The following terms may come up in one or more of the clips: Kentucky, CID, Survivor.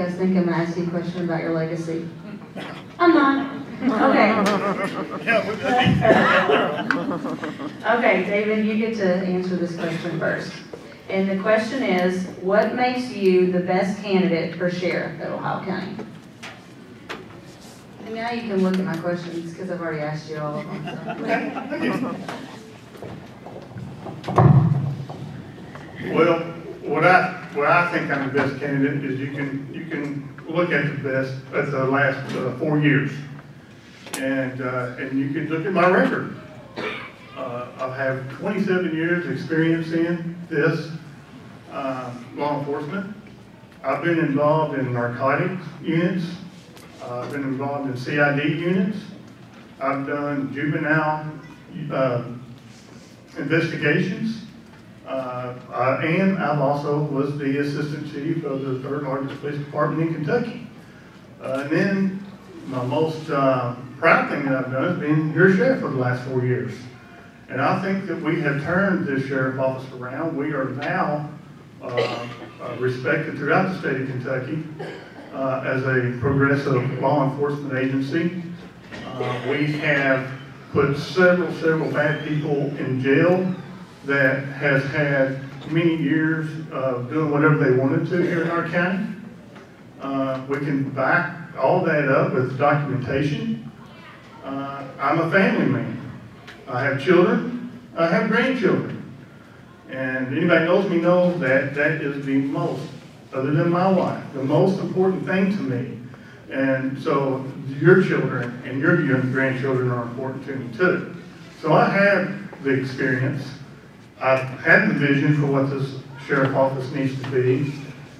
guys think I'm going to ask you a question about your legacy? I'm not. Okay. Okay, David, you get to answer this question first. And the question is, what makes you the best candidate for sheriff at Ohio County? And now you can look at my questions because I've already asked you all of them. So. Well, what I think I'm the best candidate is you can look at the last 4 years, and you can look at my record. I have 27 years experience in this law enforcement. I've been involved in narcotics units. I've been involved in CID units. I've done juvenile investigations. And I've also was the assistant chief of the 3rd largest police department in Kentucky. And then my most proud thing that I've done is being your sheriff for the last 4 years. And I think that we have turned this sheriff's office around. We are now respected throughout the state of Kentucky as a progressive law enforcement agency. We have put several bad people in jail that has had many years of doing whatever they wanted to here in our county. We can back all that up with documentation. I'm a family man. I have children, I have grandchildren. And anybody knows me knows that that is the most, other than my wife, the most important thing to me. And so your children and your young grandchildren are important to me too. So I have the experience. I've had the vision for what this sheriff's office needs to be.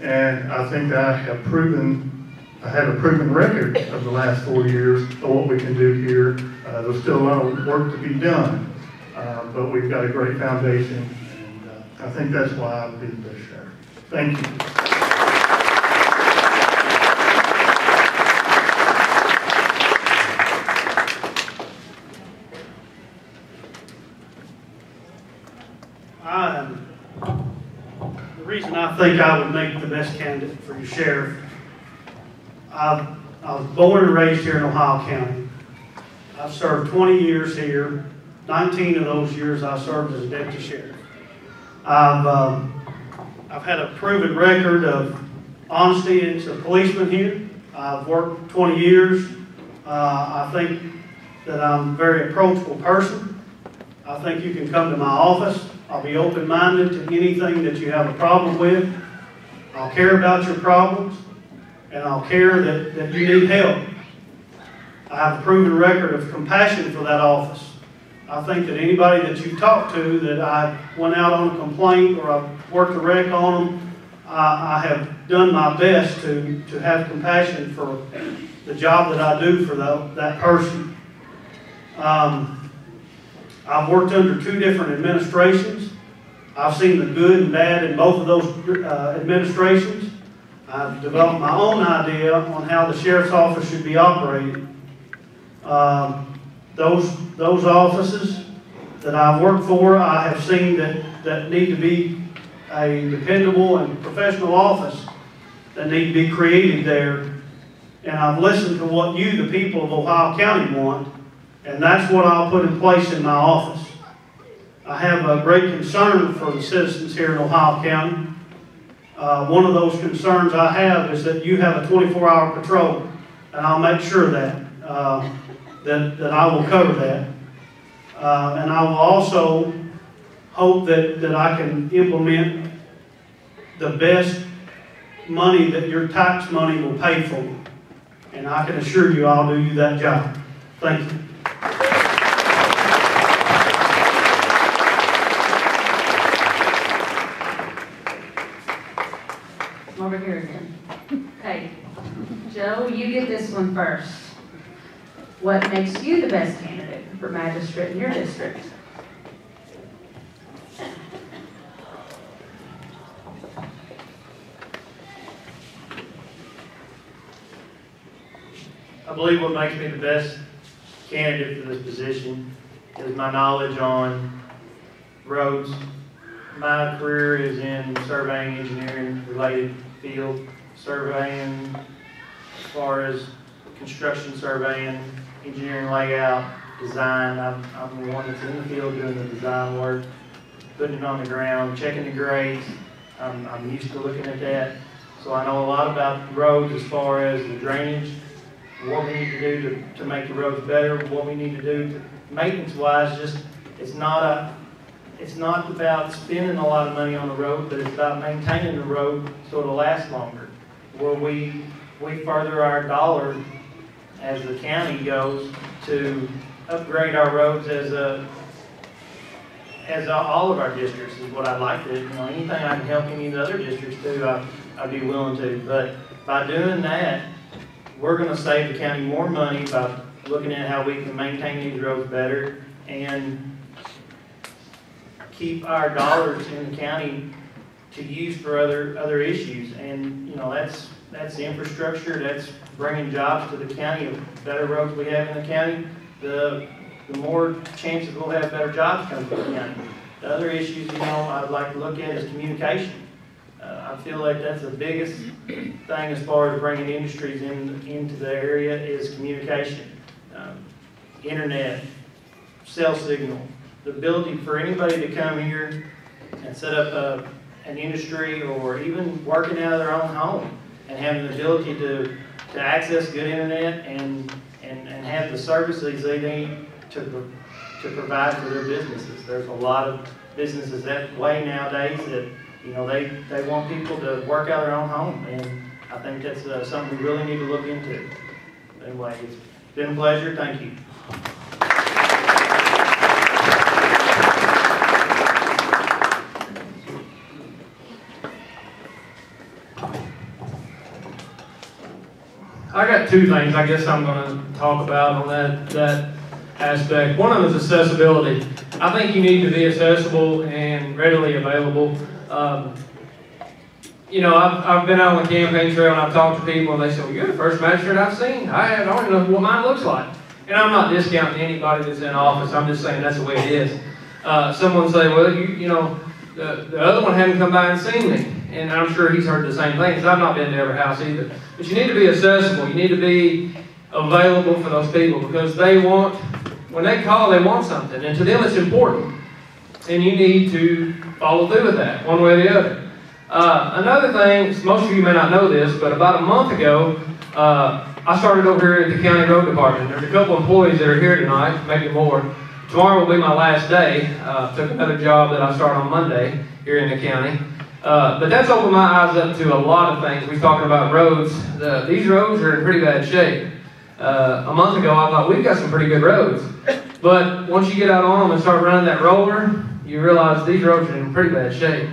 And I think that I have a proven record of the last 4 years of what we can do here. There's still a lot of work to be done, but we've got a great foundation, and I think that's why I'll be the best sheriff. Thank you. The reason I think I would make the best candidate for your sheriff, I was born and raised here in Ohio County. I've served 20 years here. 19 of those years I served as a deputy sheriff. I've had a proven record of honesty as a policeman here. I've worked 20 years. I think that I'm a very approachable person. I think you can come to my office. I'll be open-minded to anything that you have a problem with. I'll care about your problems. And I'll care that you need help. I have a proven record of compassion for that office. I think that anybody that you've talked to that I went out on a complaint or I worked a wreck on them, I have done my best to have compassion for the job that I do for that person. I've worked under 2 different administrations. I've seen the good and bad in both of those administrations. I've developed my own idea on how the sheriff's office should be operated. Those offices that I've worked for, I have seen that need to be a dependable and professional office that need to be created there. And I've listened to what you, the people of Ohio County, want, and that's what I'll put in place in my office. I have a great concern for the citizens here in Ohio County. One of those concerns I have is that you have a 24-hour patrol, and I'll make sure that I will cover that. And I will also hope that I can implement the best money that your tax money will pay for. And I can assure you I'll do you that job. Thank you. Over here again. Okay, Joe, you get this one first. What makes you the best candidate for magistrate in your district? I believe what makes me the best candidate for this position is my knowledge on roads. My career is in surveying, engineering related field, surveying, as far as construction surveying, engineering layout, design. I'm the one that's in the field doing the design work, putting it on the ground, checking the grades. I'm used to looking at that. So I know a lot about roads as far as the drainage, what we need to do to make the roads better, what we need to do maintenance-wise. Just it's not about spending a lot of money on the road, but it's about maintaining the road so it'll last longer. Where we further our dollar as the county goes to upgrade our roads as all of our districts is what I'd like to. You know, anything I can help any of the other districts do, I'd be willing to. But by doing that, we're going to save the county more money by looking at how we can maintain these roads better and keep our dollars in the county to use for other issues. And you know, that's infrastructure. That's bringing jobs to the county. The better roads we have in the county, the more chances we'll have better jobs coming to the county. The other issues, you know, I'd like to look at is communication. I feel like that's the biggest thing as far as bringing industries into the area is communication, internet, cell signal, the ability for anybody to come here and set up an industry or even working out of their own home and having the ability to access good internet and have the services they need to provide for their businesses. There's a lot of businesses that way nowadays that, you know, they want people to work out of their own home, and I think that's something we really need to look into. Anyway, it's been a pleasure. Thank you. I got two things I guess I'm going to talk about on that aspect. One of them is accessibility. I think you need to be accessible and readily available. You know, I've been out on the campaign trail and I've talked to people and they say, well, you're the first magistrate I've seen. I don't even know what mine looks like. And I'm not discounting anybody that's in office. I'm just saying that's the way it is. Someone say, well, you know, the other one hadn't come by and seen me. And I'm sure he's heard the same thing because I've not been to every house either. But you need to be accessible. You need to be available for those people because they want, when they call, they want something. And to them it's important. And you need to follow through with that, one way or the other. Another thing, most of you may not know this, but about a month ago, I started over here at the county road department. There's a couple employees that are here tonight, maybe more. Tomorrow will be my last day. Took another job that I start on Monday here in the county. But that's opened my eyes up to a lot of things. We're talking about roads. These roads are in pretty bad shape. A month ago, I thought, we've got some pretty good roads. But once you get out on them and start running that roller, you realize these roads are in pretty bad shape.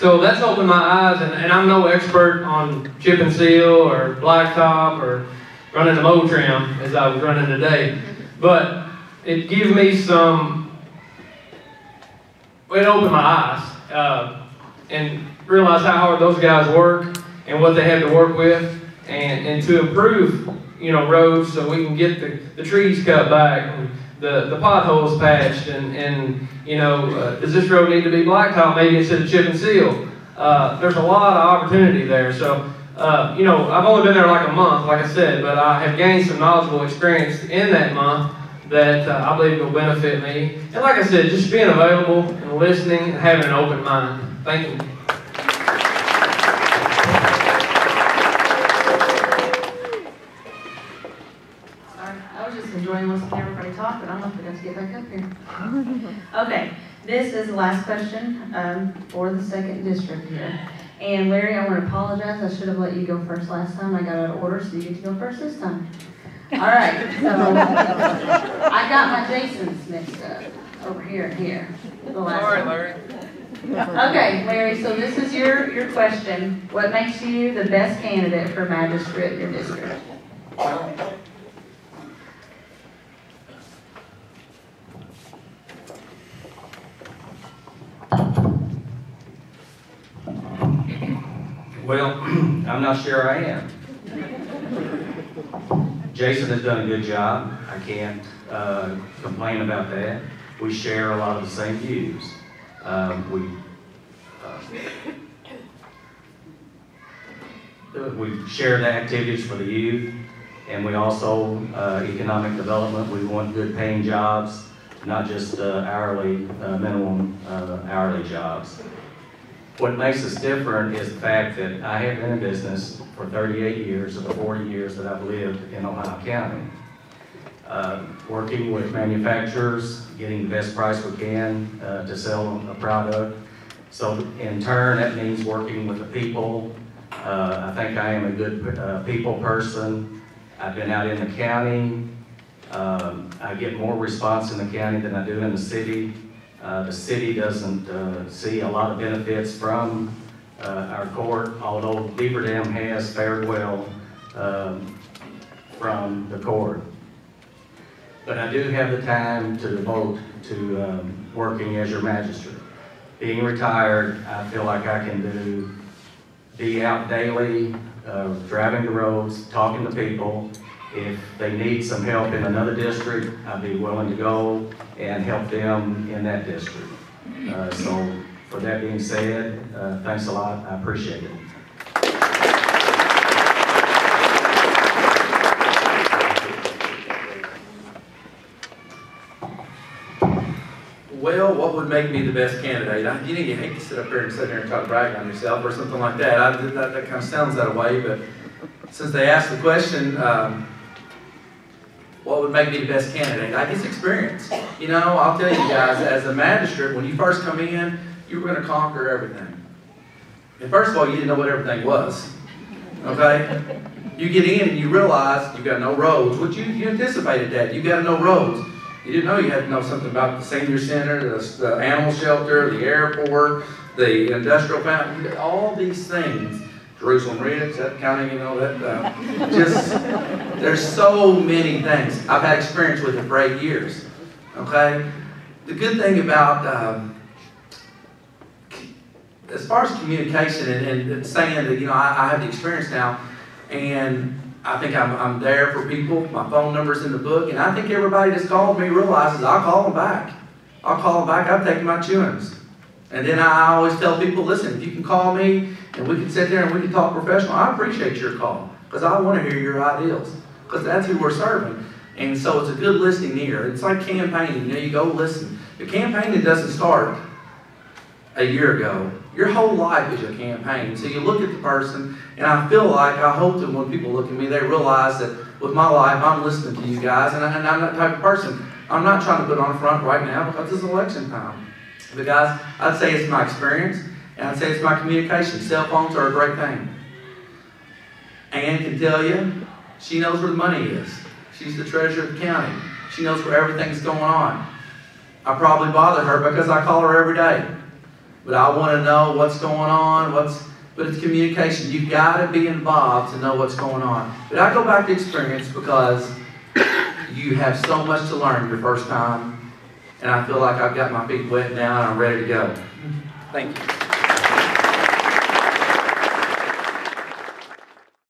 So that's opened my eyes, and I'm no expert on chip and seal or blacktop or running a mow trim as I was running today. But it gives me some, it opened my eyes and realized how hard those guys work and what they have to work with and to improve, you know, roads so we can get the trees cut back and the potholes patched and you know, does this road need to be blacktop maybe instead of chip and seal? There's a lot of opportunity there. So, you know, I've only been there like a month, like I said, but I have gained some knowledgeable experience in that month that I believe will benefit me. And like I said, just being available and listening and having an open mind. Thank you. Sorry, I was just enjoying listening to everybody talk, but I don't know if we're going to get back up here. Okay, this is the last question for the second district here. And Larry, I want to apologize. I should have let you go first last time. I got out of order, so you get to go first this time. All right, so I got my Jasons mixed up over here and here. Sorry, Larry. Okay, Larry, so this is your question. What makes you the best candidate for magistrate in your district? Well, I'm not sure I am. Jason has done a good job. I can't complain about that. We share a lot of the same views. we share the activities for the youth, and we also, economic development, we want good paying jobs, not just hourly, minimum hourly jobs. What makes us different is the fact that I have been in business for 38 years of the 40 years that I've lived in Ohio County. Working with manufacturers, getting the best price we can to sell a product. So in turn, that means working with the people. I think I am a good people person. I've been out in the county. I get more response in the county than I do in the city. The city doesn't see a lot of benefits from our court, although Beaver Dam has fared well from the court. But I do have the time to devote to working as your magistrate. Being retired, I feel like I can be out daily, driving the roads, talking to people. If they need some help in another district, I'd be willing to go and help them in that district. So for that being said, thanks a lot, I appreciate it. Well, what would make me the best candidate? You hate to sit here and talk brag on yourself or something like that. That kind of sounds that way, but since they asked the question, what would make me the best candidate? I guess experience. You know, I'll tell you guys, as a magistrate, when you first come in, you were going to conquer everything. And first of all, you didn't know what everything was. Okay? You get in and you realize you've got no roads, which you anticipated that. You've got no roads. You didn't know you had to know something about the senior center, the animal shelter, the airport, the industrial fountain, all these things. Jerusalem Ridge, that county, you know, that just, there's so many things. I've had experience with it for 8 years, okay? The good thing about, as far as communication and saying that, you know, I have the experience now, and I think I'm there for people. My phone number's in the book, and I think everybody that's called me realizes I'll call them back. I'll call them back. I've taken my chewings. And then I always tell people, listen, if you can call me and we can sit there and we can talk professional, I appreciate your call because I want to hear your ideals because that's who we're serving. And so it's a good listening ear. It's like campaigning. You know, you go listen. But campaigning doesn't start a year ago. Your whole life is a campaign. So you look at the person, and I feel like, I hope that when people look at me, they realize that with my life, I'm listening to you guys, and I'm that type of person. I'm not trying to put on front right now because it's election time. But guys, I'd say it's my experience, and I'd say it's my communication. Cell phones are a great thing. Ann can tell you, she knows where the money is. She's the treasurer of the county. She knows where everything's going on. I probably bother her because I call her every day. But I want to know what's going on, but it's communication. You've got to be involved to know what's going on. But I go back to experience because you have so much to learn your first time, and I feel like I've got my feet wet now and I'm ready to go. Thank you.